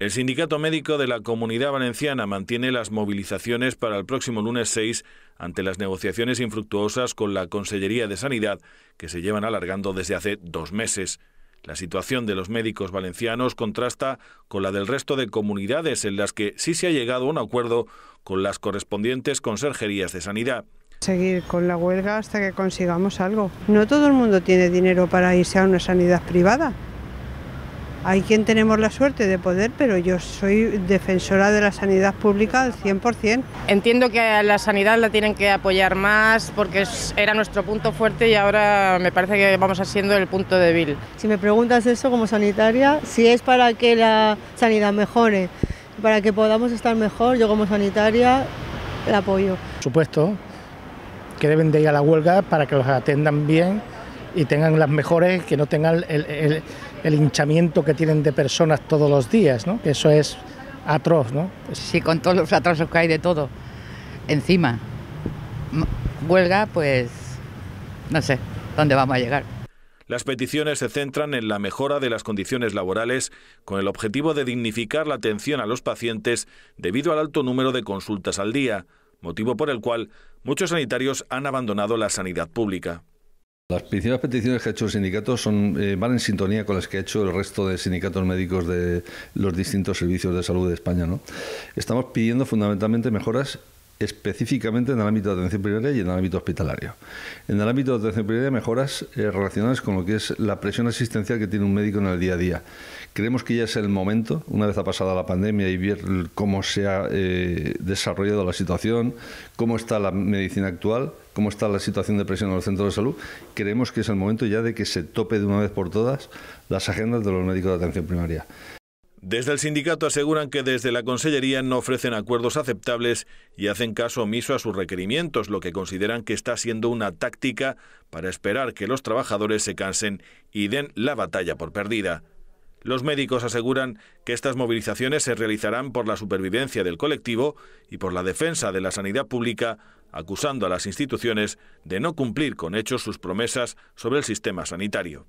El Sindicato Médico de la Comunidad Valenciana mantiene las movilizaciones para el próximo lunes 6 ante las negociaciones infructuosas con la Consellería de Sanidad, que se llevan alargando desde hace 2 meses. La situación de los médicos valencianos contrasta con la del resto de comunidades en las que sí se ha llegado a un acuerdo con las correspondientes conserjerías de sanidad. Seguir con la huelga hasta que consigamos algo. No todo el mundo tiene dinero para irse a una sanidad privada. Hay quien tenemos la suerte de poder, pero yo soy defensora de la sanidad pública al 100%. Entiendo que a la sanidad la tienen que apoyar más porque era nuestro punto fuerte y ahora me parece que vamos haciendo el punto débil. Si me preguntas eso como sanitaria, si es para que la sanidad mejore, para que podamos estar mejor, yo como sanitaria la apoyo. Por supuesto que deben de ir a la huelga para que los atendan bien y tengan las mejores, que no tengan el hinchamiento que tienen de personas todos los días, ¿no? Que eso es atroz, ¿no? Sí, con todos los atrasos que hay de todo, encima, huelga, pues no sé dónde vamos a llegar. Las peticiones se centran en la mejora de las condiciones laborales con el objetivo de dignificar la atención a los pacientes debido al alto número de consultas al día, motivo por el cual muchos sanitarios han abandonado la sanidad pública. Las principales peticiones que ha hecho el sindicato van en sintonía con las que ha hecho el resto de sindicatos médicos de los distintos servicios de salud de España, ¿no? Estamos pidiendo fundamentalmente mejoras específicamente en el ámbito de atención primaria y en el ámbito hospitalario. En el ámbito de atención primaria, mejoras relacionadas con lo que es la presión asistencial que tiene un médico en el día a día. Creemos que ya es el momento, una vez ha pasado la pandemia y ver cómo se ha desarrollado la situación, cómo está la medicina actual, cómo está la situación de presión en los centros de salud, creemos que es el momento ya de que se tope de una vez por todas las agendas de los médicos de atención primaria. Desde el sindicato aseguran que desde la Consellería no ofrecen acuerdos aceptables y hacen caso omiso a sus requerimientos, lo que consideran que está siendo una táctica para esperar que los trabajadores se cansen y den la batalla por perdida. Los médicos aseguran que estas movilizaciones se realizarán por la supervivencia del colectivo y por la defensa de la sanidad pública, acusando a las instituciones de no cumplir con hechos sus promesas sobre el sistema sanitario.